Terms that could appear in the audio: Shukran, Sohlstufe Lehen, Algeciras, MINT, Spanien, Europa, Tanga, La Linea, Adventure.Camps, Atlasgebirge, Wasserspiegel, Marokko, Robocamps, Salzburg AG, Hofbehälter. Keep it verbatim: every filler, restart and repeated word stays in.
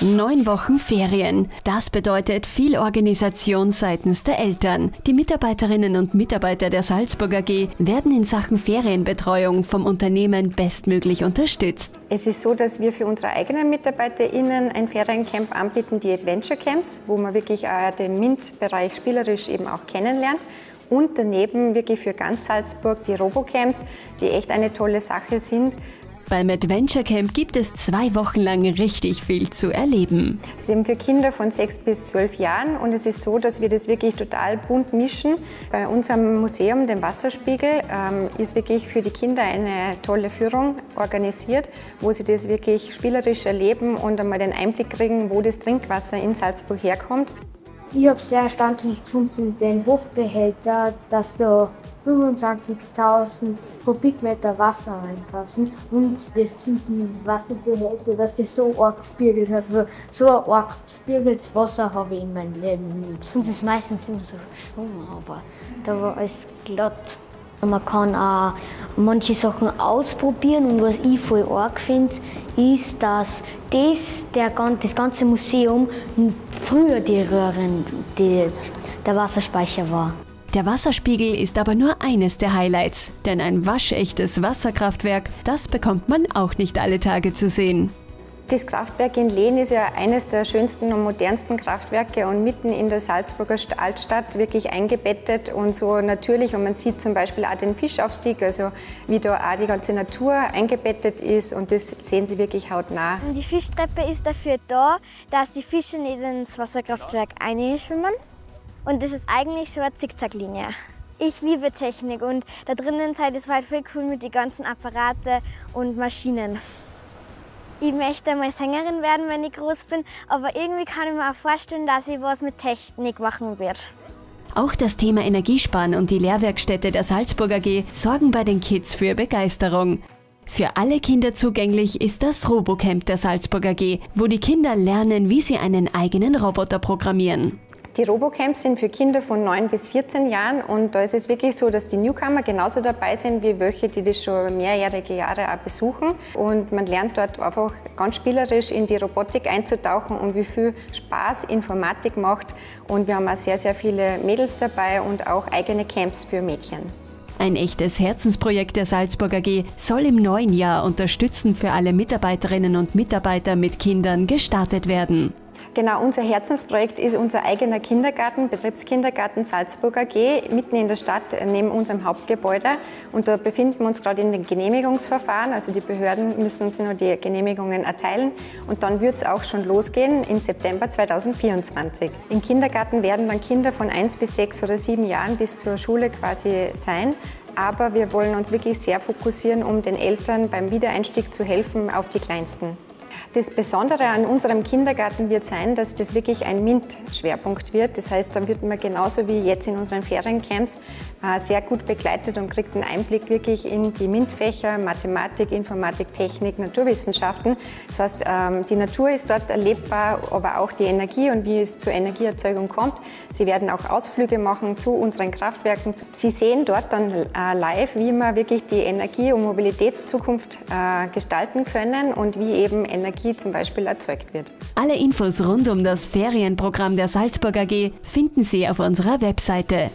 Neun Wochen Ferien. Das bedeutet viel Organisation seitens der Eltern. Die Mitarbeiterinnen und Mitarbeiter der Salzburg A G werden in Sachen Ferienbetreuung vom Unternehmen bestmöglich unterstützt. Es ist so, dass wir für unsere eigenen MitarbeiterInnen ein Feriencamp anbieten, die Adventure.Camps, wo man wirklich den MINT-Bereich spielerisch eben auch kennenlernt. Und daneben wirklich für ganz Salzburg die Robocamps, die echt eine tolle Sache sind. Beim Adventure.Camp gibt es zwei Wochen lang richtig viel zu erleben. Es ist eben für Kinder von sechs bis zwölf Jahren und es ist so, dass wir das wirklich total bunt mischen. Bei unserem Museum, dem Wasserspiegel, ist wirklich für die Kinder eine tolle Führung organisiert, wo sie das wirklich spielerisch erleben und einmal den Einblick kriegen, wo das Trinkwasser in Salzburg herkommt. Ich habe sehr erstaunlich gefunden, den Hofbehälter, dass da fünfundzwanzigtausend Kubikmeter Wasser reinpassen und das sind die Wasserbehälter, dass sie so arg spiegelt. Also so arg spiegeltes Wasser habe ich in meinem Leben nicht. Uns ist meistens immer so verschwommen, aber da war alles glatt. Man kann auch manche Sachen ausprobieren und was ich voll arg finde, ist, dass das, der, das ganze Museum früher die Röhren, die, der Wasserspeicher war. Der Wasserspiegel ist aber nur eines der Highlights, denn ein waschechtes Wasserkraftwerk, das bekommt man auch nicht alle Tage zu sehen. Das Kraftwerk in Lehn ist ja eines der schönsten und modernsten Kraftwerke und mitten in der Salzburger Altstadt wirklich eingebettet und so natürlich. Und man sieht zum Beispiel auch den Fischaufstieg, also wie da auch die ganze Natur eingebettet ist und das sehen Sie wirklich hautnah. Und die Fischtreppe ist dafür da, dass die Fische nicht ins Wasserkraftwerk einschwimmen und das ist eigentlich so eine Zickzacklinie. Ich liebe Technik und da drinnen ist es halt voll cool mit den ganzen Apparate und Maschinen. Ich möchte einmal Sängerin werden, wenn ich groß bin, aber irgendwie kann ich mir auch vorstellen, dass ich was mit Technik machen werde. Auch das Thema Energiesparen und die Lehrwerkstätte der Salzburg A G sorgen bei den Kids für Begeisterung. Für alle Kinder zugänglich ist das Robocamp der Salzburg A G, wo die Kinder lernen, wie sie einen eigenen Roboter programmieren. Die Robocamps sind für Kinder von neun bis vierzehn Jahren und da ist es wirklich so, dass die Newcomer genauso dabei sind wie welche, die das schon mehrjährige Jahre auch besuchen. Und man lernt dort einfach ganz spielerisch in die Robotik einzutauchen und wie viel Spaß Informatik macht. Und wir haben auch sehr, sehr viele Mädels dabei und auch eigene Camps für Mädchen. Ein echtes Herzensprojekt der Salzburg A G soll im neuen Jahr unterstützend für alle Mitarbeiterinnen und Mitarbeiter mit Kindern gestartet werden. Genau, unser Herzensprojekt ist unser eigener Kindergarten, Betriebskindergarten Salzburg A G, mitten in der Stadt, neben unserem Hauptgebäude. Und da befinden wir uns gerade in den Genehmigungsverfahren, also die Behörden müssen uns nur die Genehmigungen erteilen. Und dann wird es auch schon losgehen im September zweitausendvierundzwanzig. Im Kindergarten werden dann Kinder von eins bis sechs oder sieben Jahren bis zur Schule quasi sein. Aber wir wollen uns wirklich sehr fokussieren, um den Eltern beim Wiedereinstieg zu helfen auf die Kleinsten. Das Besondere an unserem Kindergarten wird sein, dass das wirklich ein MINT-Schwerpunkt wird. Das heißt, dann wird man genauso wie jetzt in unseren Feriencamps sehr gut begleitet und kriegt einen Einblick wirklich in die MINT-Fächer, Mathematik, Informatik, Technik, Naturwissenschaften. Das heißt, die Natur ist dort erlebbar, aber auch die Energie und wie es zur Energieerzeugung kommt. Sie werden auch Ausflüge machen zu unseren Kraftwerken. Sie sehen dort dann live, wie man wirklich die Energie- und Mobilitätszukunft gestalten können und wie eben Energie zum Beispiel erzeugt wird. Alle Infos rund um das Ferienprogramm der Salzburg A G finden Sie auf unserer Webseite.